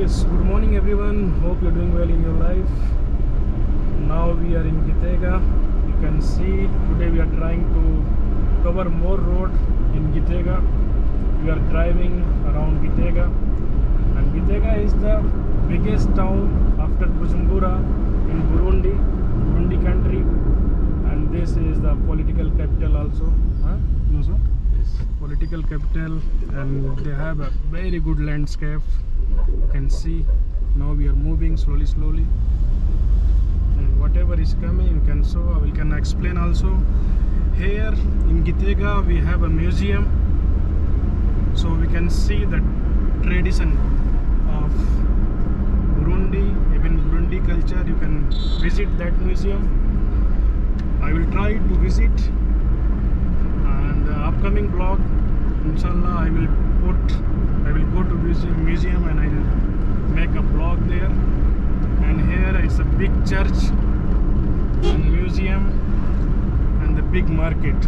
Yes, good morning everyone. Hope you're doing well in your life. Now we are in Gitega. You can see today we are trying to cover more road in Gitega. We are driving around Gitega, and Gitega is the biggest town after Bujumbura in Burundi country, and this is the political capital also. No, sir? Yes. Political capital, and they have a very good landscape. You can see now we are moving slowly, and whatever is coming you can show. We can explain also. Here in Gitega we have a museum, so we can see the tradition of Burundi, even Burundi culture. You can visit that museum. I will try to visit, and the upcoming vlog, inshallah, I will go to museum and I will make a vlog there. And here is a big church and museum and the big market.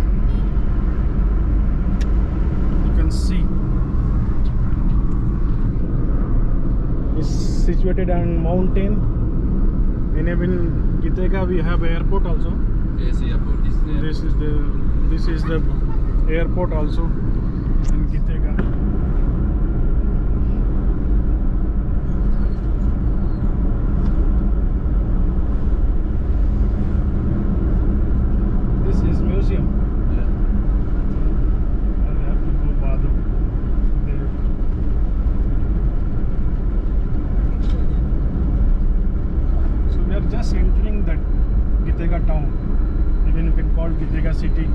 You can see it's situated on mountain. And even Gitega we have airport also. Yes, airport is there. This is the airport also in Gitega. Entering that Gitega town, even you can call Gitega city.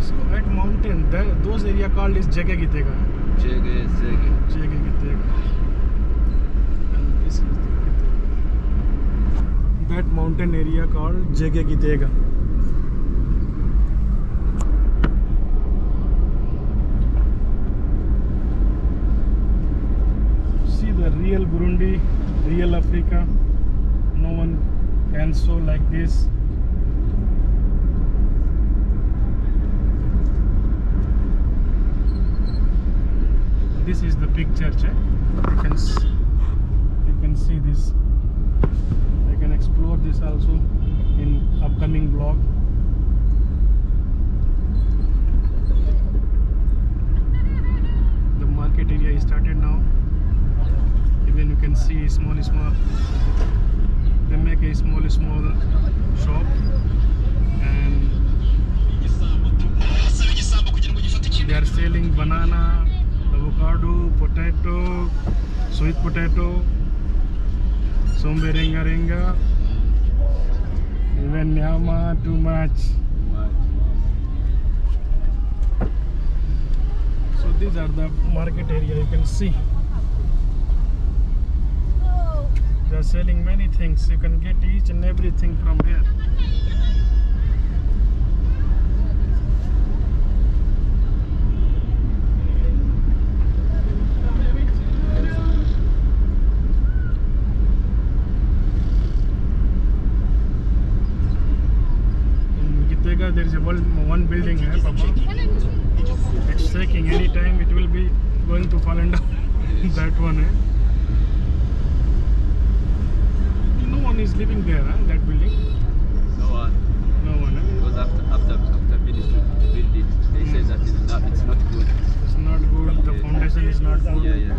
So at mountain, those area called is Jagagitega. Jagagitega. That mountain area called Jagagitega. See the real Burundi, real Africa. No one can show like this. This is the big church. You can see this. I can explore this also in upcoming vlog. The market area is started now. Even you can see small. They make a small shop, and they are selling banana, avocado, potato, sweet potato. Sombe renga, even nyama too much. So these are the market area. You can see they are selling many things. You can get each and everything from here. There is one building here, Papa. It's shaking. Any time it will be going to fall down. That one. No one is living there. That building. No one. Because after finish to build it, they say that it's not good. It's not good. The foundation is not good. Yeah.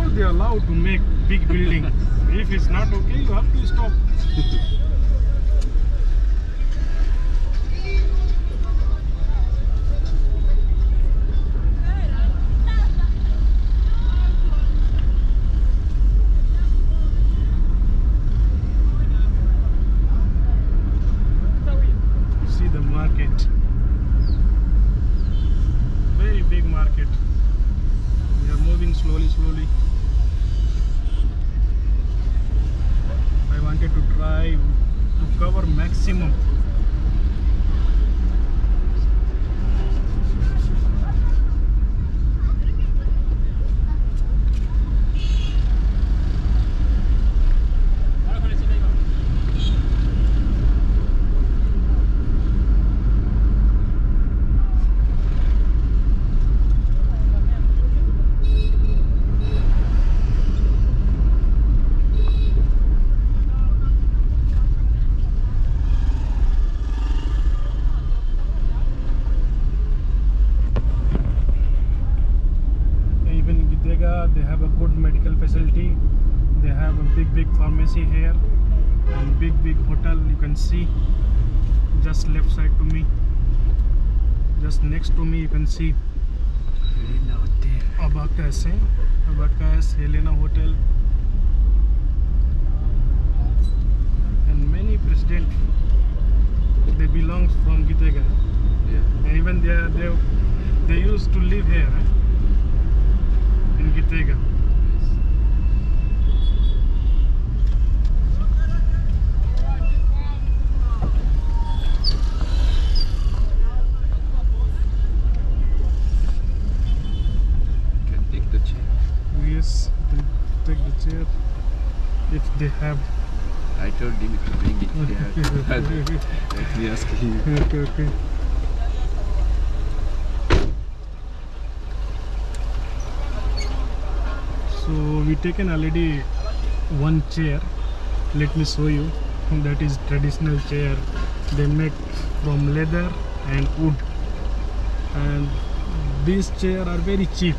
How they allowed to make big building? If it's not okay, you have to stop. Very big market. We are moving slowly. I wanted to try big pharmacy here and big hotel. You can see just left side to me, just next to me you can see Abacus, Helena Hotel, and many president they belong from Gitega. Yeah. And even they used to live here in Gitega. Yes, take the chair if they have. I told him to bring it here. Let me ask him. Okay. So we taken already one chair. Let me show you. That is traditional chair. They make from leather and wood. And these chairs are very cheap.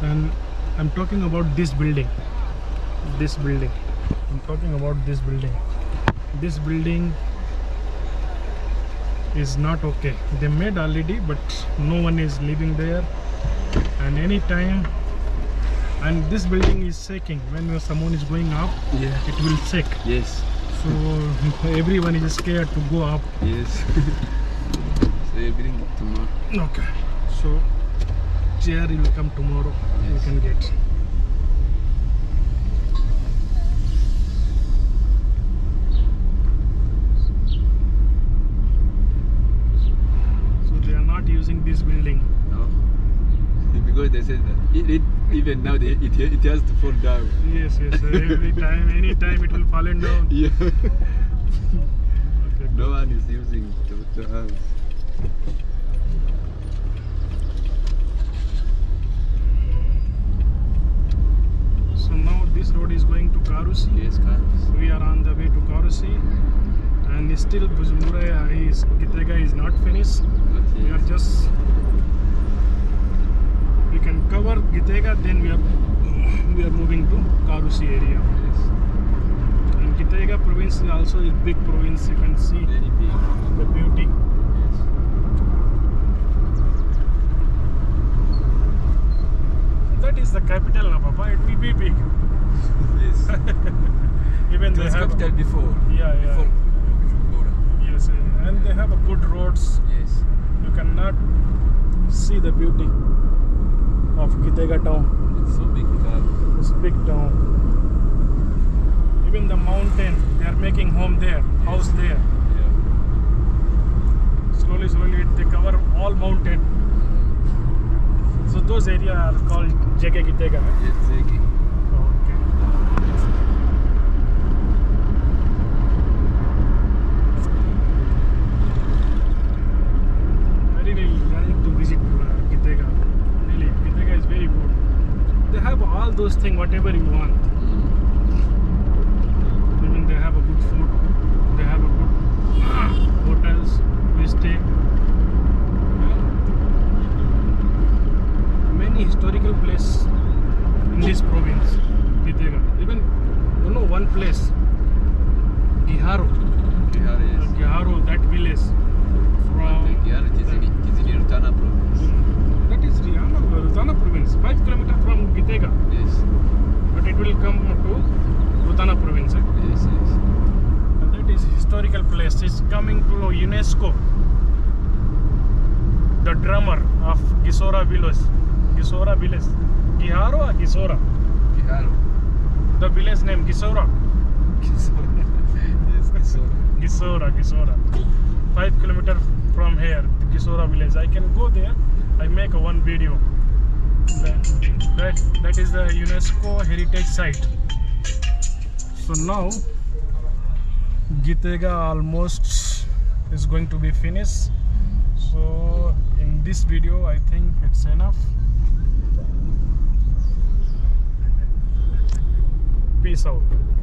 And I'm talking about this building. This building is not okay. They made already, but no one is living there. And anytime, and this building is shaking. When someone is going up, yeah, it will shake. Yes. So everyone is scared to go up. Yes. So everything tomorrow. Okay. So chair will come tomorrow. Yes. You can get. So they are not using this building. No. Because they said that it even now it has to fall down. Yes. Every time, any time it will fall down. Yeah. Okay. No one is using the house. So now this road is going to Karusi. Yes, Karusi. We are on the way to Karusi, and still Bujumbura is Gitega is not finished. Okay. We are just. We can cover Gitega, then we are moving to Karusi area. Yes. And Gitega province also is big province. You can see the beauty. Yes. That is the capital, now, Papa. It will be big. Yes. Even it was capital before. Yeah. Before Bujumbura. Yes, and they have a good roads. Yes. You cannot see the beauty of Gitega town. It's so big town. It's big town. Even the mountain, they are making home there, yes. House there. Yeah. Slowly, they cover all mountain. So those areas are called Jagagitega. Yes, Jagagitega. Okay. I really like to visit Gitega. Gitega is very good. They have all those things, whatever you want. I mean, they have a good food, they have a good hotels, we stay. Many historical places in this province, Gitega. Even, one place, Giharo. Giharo, that village. From Giharo is in Rutana province. That is Rutana province, 5 km from Gitega. Yes. But it will come to Rutana province. Yes. And that is historical place. It's coming to UNESCO. The drummer of Gishora village. Giharo or Gishora? Giharo. The village name Gishora. Yes, Gishora. 5 km from here, Gishora village. I can go there. I make one video. That is the UNESCO heritage site. So now Gitega almost is going to be finished. So in this video I think it's enough. Peace out.